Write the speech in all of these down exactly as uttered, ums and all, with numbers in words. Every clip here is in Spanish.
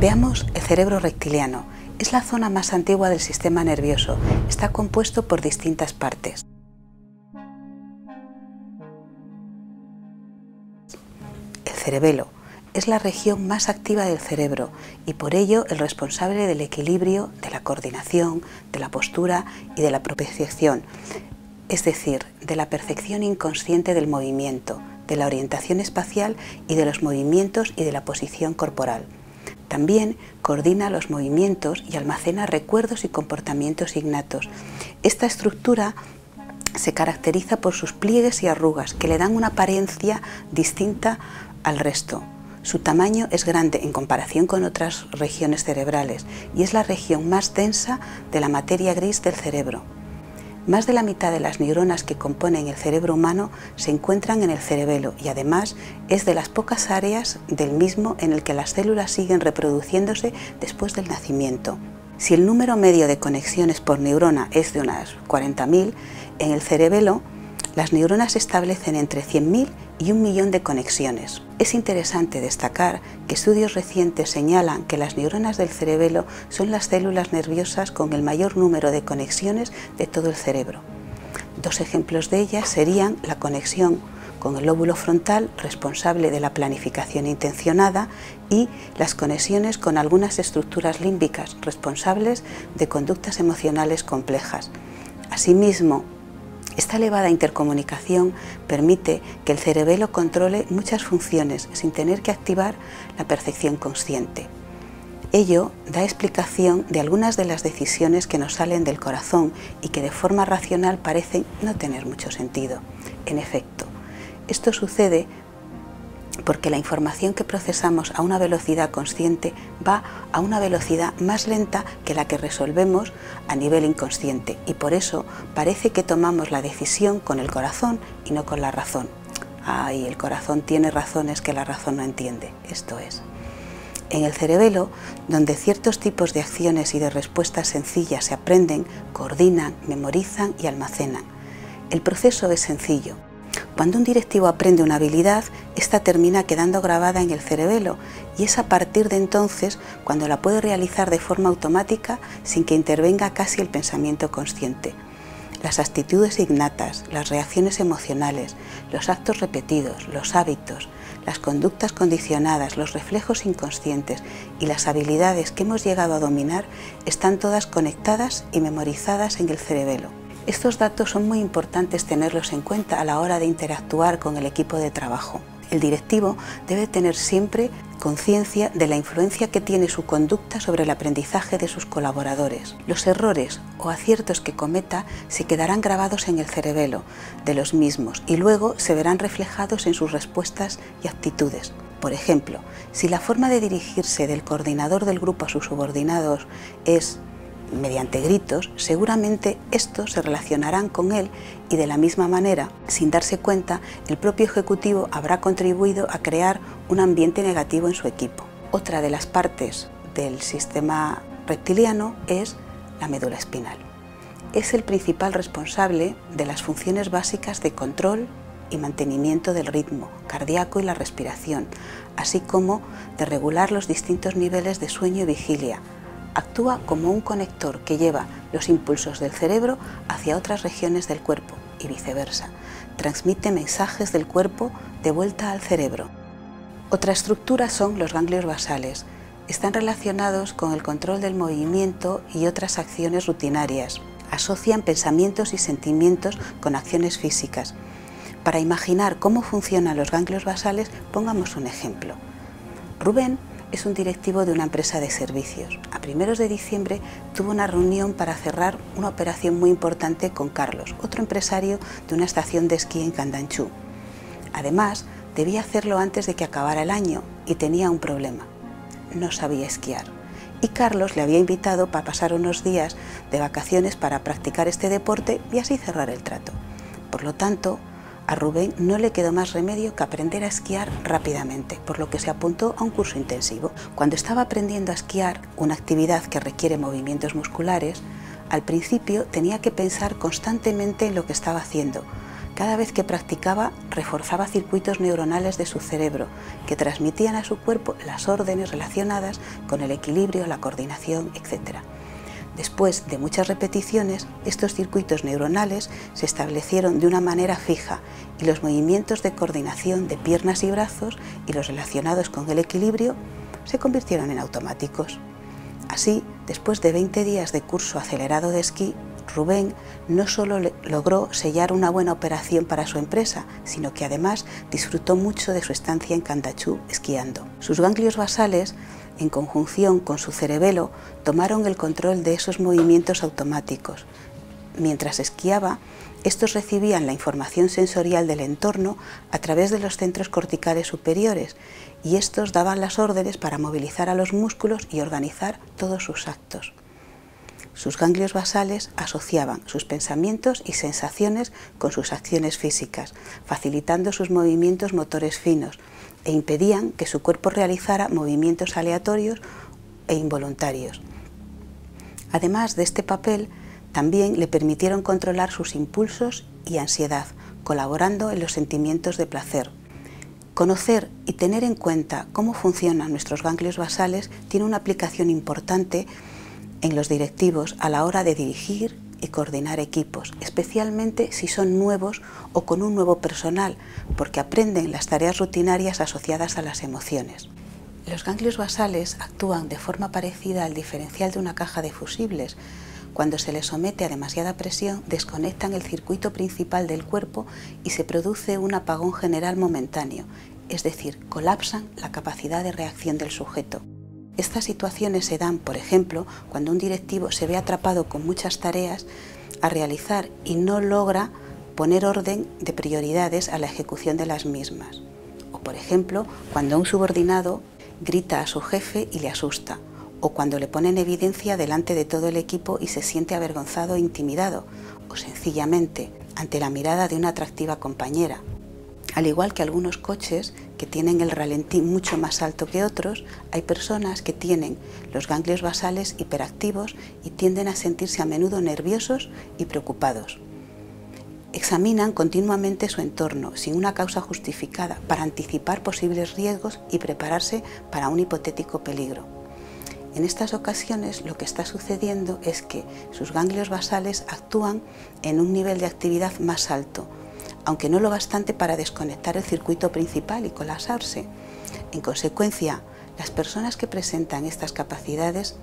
Veamos el cerebro reptiliano. Es la zona más antigua del sistema nervioso. Está compuesto por distintas partes. El cerebelo es la región más activa del cerebro y por ello el responsable del equilibrio, de la coordinación, de la postura y de la propiocepción, es decir, de la percepción inconsciente del movimiento, de la orientación espacial y de los movimientos y de la posición corporal. También coordina los movimientos y almacena recuerdos y comportamientos innatos. Esta estructura se caracteriza por sus pliegues y arrugas que le dan una apariencia distinta al resto. Su tamaño es grande en comparación con otras regiones cerebrales y es la región más densa de la materia gris del cerebro. Más de la mitad de las neuronas que componen el cerebro humano se encuentran en el cerebelo y además es de las pocas áreas del mismo en el que las células siguen reproduciéndose después del nacimiento. Si el número medio de conexiones por neurona es de unas cuarenta mil, en el cerebelo las neuronas establecen entre cien mil y un millón de conexiones. Es interesante destacar que estudios recientes señalan que las neuronas del cerebelo son las células nerviosas con el mayor número de conexiones de todo el cerebro. Dos ejemplos de ellas serían la conexión con el lóbulo frontal, responsable de la planificación intencionada, y las conexiones con algunas estructuras límbicas, responsables de conductas emocionales complejas. Asimismo, esta elevada intercomunicación permite que el cerebelo controle muchas funciones sin tener que activar la percepción consciente. Ello da explicación de algunas de las decisiones que nos salen del corazón y que de forma racional parecen no tener mucho sentido. En efecto, esto sucede porque la información que procesamos a una velocidad consciente va a una velocidad más lenta que la que resolvemos a nivel inconsciente y por eso parece que tomamos la decisión con el corazón y no con la razón. Ay, el corazón tiene razones que la razón no entiende, esto es. En el cerebelo, donde ciertos tipos de acciones y de respuestas sencillas se aprenden, coordinan, memorizan y almacenan. El proceso es sencillo. Cuando un directivo aprende una habilidad, esta termina quedando grabada en el cerebelo y es a partir de entonces cuando la puede realizar de forma automática sin que intervenga casi el pensamiento consciente. Las actitudes innatas, las reacciones emocionales, los actos repetidos, los hábitos, las conductas condicionadas, los reflejos inconscientes y las habilidades que hemos llegado a dominar están todas conectadas y memorizadas en el cerebelo. Estos datos son muy importantes tenerlos en cuenta a la hora de interactuar con el equipo de trabajo. El directivo debe tener siempre conciencia de la influencia que tiene su conducta sobre el aprendizaje de sus colaboradores. Los errores o aciertos que cometa se quedarán grabados en el cerebelo de los mismos y luego se verán reflejados en sus respuestas y actitudes. Por ejemplo, si la forma de dirigirse del coordinador del grupo a sus subordinados es mediante gritos, seguramente estos se relacionarán con él y de la misma manera, sin darse cuenta, el propio ejecutivo habrá contribuido a crear un ambiente negativo en su equipo. Otra de las partes del sistema reptiliano es la médula espinal. Es el principal responsable de las funciones básicas de control y mantenimiento del ritmo cardíaco y la respiración, así como de regular los distintos niveles de sueño y vigilia. Actúa como un conector que lleva los impulsos del cerebro hacia otras regiones del cuerpo y viceversa. Transmite mensajes del cuerpo de vuelta al cerebro. Otra estructura son los ganglios basales. Están relacionados con el control del movimiento y otras acciones rutinarias. Asocian pensamientos y sentimientos con acciones físicas. Para imaginar cómo funcionan los ganglios basales, pongamos un ejemplo. Rubén es un directivo de una empresa de servicios. A primeros de diciembre tuvo una reunión para cerrar una operación muy importante con Carlos, otro empresario de una estación de esquí en Candanchú. Además, debía hacerlo antes de que acabara el año y tenía un problema. No sabía esquiar. Y Carlos le había invitado para pasar unos días de vacaciones para practicar este deporte y así cerrar el trato. Por lo tanto, a Rubén no le quedó más remedio que aprender a esquiar rápidamente, por lo que se apuntó a un curso intensivo. Cuando estaba aprendiendo a esquiar, una actividad que requiere movimientos musculares, al principio tenía que pensar constantemente en lo que estaba haciendo, Cada vez que practicaba, reforzaba circuitos neuronales de su cerebro que transmitían a su cuerpo las órdenes relacionadas con el equilibrio, la coordinación, etcétera. Después de muchas repeticiones, estos circuitos neuronales se establecieron de una manera fija y los movimientos de coordinación de piernas y brazos y los relacionados con el equilibrio se convirtieron en automáticos. Así, después de veinte días de curso acelerado de esquí, Rubén no solo logró sellar una buena operación para su empresa, sino que además disfrutó mucho de su estancia en Candachú esquiando. Sus ganglios basales, en conjunción con su cerebelo, tomaron el control de esos movimientos automáticos. Mientras esquiaba, estos recibían la información sensorial del entorno a través de los centros corticales superiores y estos daban las órdenes para movilizar a los músculos y organizar todos sus actos. Sus ganglios basales asociaban sus pensamientos y sensaciones con sus acciones físicas, facilitando sus movimientos motores finos e impedían que su cuerpo realizara movimientos aleatorios e involuntarios. Además de este papel, también le permitieron controlar sus impulsos y ansiedad, colaborando en los sentimientos de placer. Conocer y tener en cuenta cómo funcionan nuestros ganglios basales tiene una aplicación importante en los directivos a la hora de dirigir y coordinar equipos, especialmente si son nuevos o con un nuevo personal, porque aprenden las tareas rutinarias asociadas a las emociones. Los ganglios basales actúan de forma parecida al diferencial de una caja de fusibles. Cuando se les somete a demasiada presión, desconectan el circuito principal del cuerpo y se produce un apagón general momentáneo, es decir, colapsan la capacidad de reacción del sujeto. Estas situaciones se dan, por ejemplo, cuando un directivo se ve atrapado con muchas tareas a realizar y no logra poner orden de prioridades a la ejecución de las mismas. O, por ejemplo, cuando un subordinado grita a su jefe y le asusta, o cuando le pone en evidencia delante de todo el equipo y se siente avergonzado e intimidado, o sencillamente ante la mirada de una atractiva compañera. Al igual que algunos coches que tienen el ralentí mucho más alto que otros, hay personas que tienen los ganglios basales hiperactivos y tienden a sentirse a menudo nerviosos y preocupados. Examinan continuamente su entorno sin una causa justificada para anticipar posibles riesgos y prepararse para un hipotético peligro. En estas ocasiones lo que está sucediendo es que sus ganglios basales actúan en un nivel de actividad más alto, aunque no lo bastante para desconectar el circuito principal y colapsarse. En consecuencia, las personas que presentan estas capacidades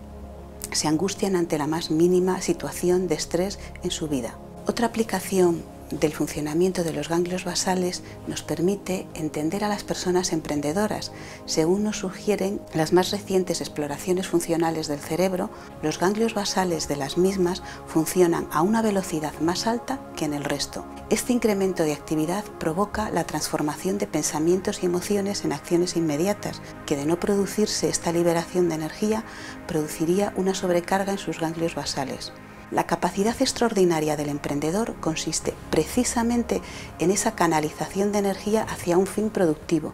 se angustian ante la más mínima situación de estrés en su vida. Otra aplicación del funcionamiento de los ganglios basales nos permite entender a las personas emprendedoras. Según nos sugieren las más recientes exploraciones funcionales del cerebro, los ganglios basales de las mismas funcionan a una velocidad más alta que en el resto. Este incremento de actividad provoca la transformación de pensamientos y emociones en acciones inmediatas, que de no producirse esta liberación de energía, produciría una sobrecarga en sus ganglios basales. La capacidad extraordinaria del emprendedor consiste precisamente en esa canalización de energía hacia un fin productivo,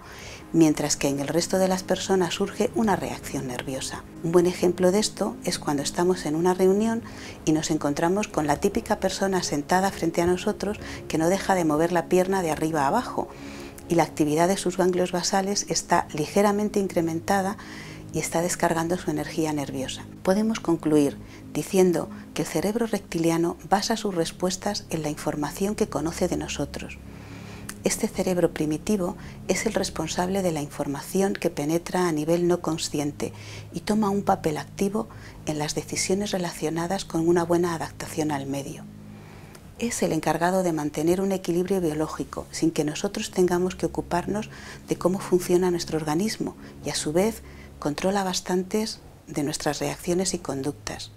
mientras que en el resto de las personas surge una reacción nerviosa. Un buen ejemplo de esto es cuando estamos en una reunión y nos encontramos con la típica persona sentada frente a nosotros que no deja de mover la pierna de arriba a abajo y la actividad de sus ganglios basales está ligeramente incrementada y está descargando su energía nerviosa. Podemos concluir diciendo que el cerebro reptiliano basa sus respuestas en la información que conoce de nosotros. Este cerebro primitivo es el responsable de la información que penetra a nivel no consciente y toma un papel activo en las decisiones relacionadas con una buena adaptación al medio. Es el encargado de mantener un equilibrio biológico sin que nosotros tengamos que ocuparnos de cómo funciona nuestro organismo y a su vez controla bastantes de nuestras reacciones y conductas.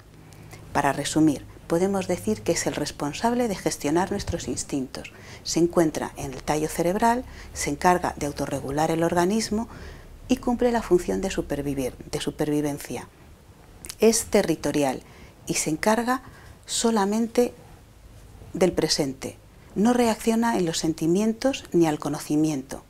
Para resumir, podemos decir que es el responsable de gestionar nuestros instintos. Se encuentra en el tallo cerebral, se encarga de autorregular el organismo y cumple la función de supervivir, de supervivencia. Es territorial y se encarga solamente del presente. No reacciona en los sentimientos ni al conocimiento.